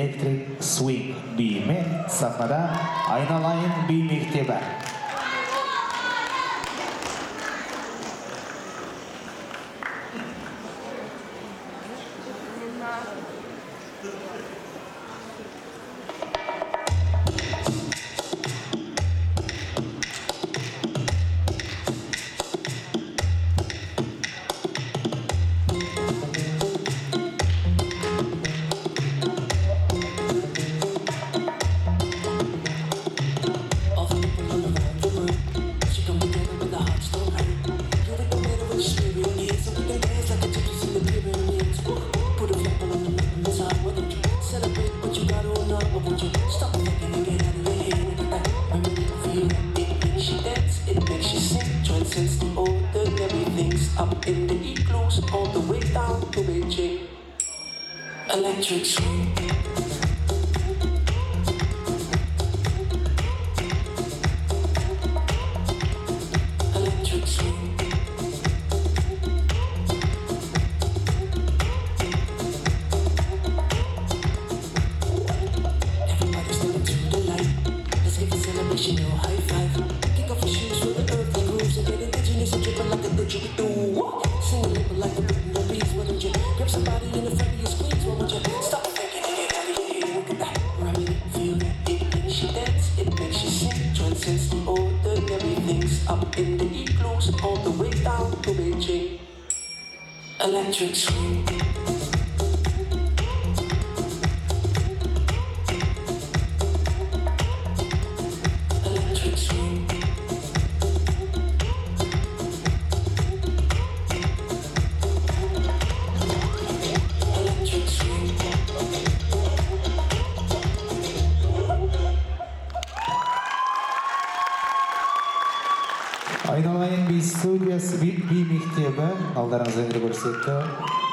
Electric Swing biyimi sahnada Aynalayın bir mektebe. All the way down to Beijing. Electric Swing. Electric Swing. Everybody's stepping to the light. Let's give a celebration, yo, high five. Kick off your shoes for the earth and grooves and get indigenous and dripping like a didgeridoo. Sing a little like a rhythm that beats. Why don't you grab somebody in the front of your squeeze? Why don't you stop thinking and get out of your head? Look at that, rhyme it, feel that. It makes you dance, it makes you sing. Transcends the ordinary things. Up in the igloos, all the way down to Beijing. Electric Swing. Electric Swing. Aynalayın bir stüdyosu bir mektebe aldarınızı görürsünüz.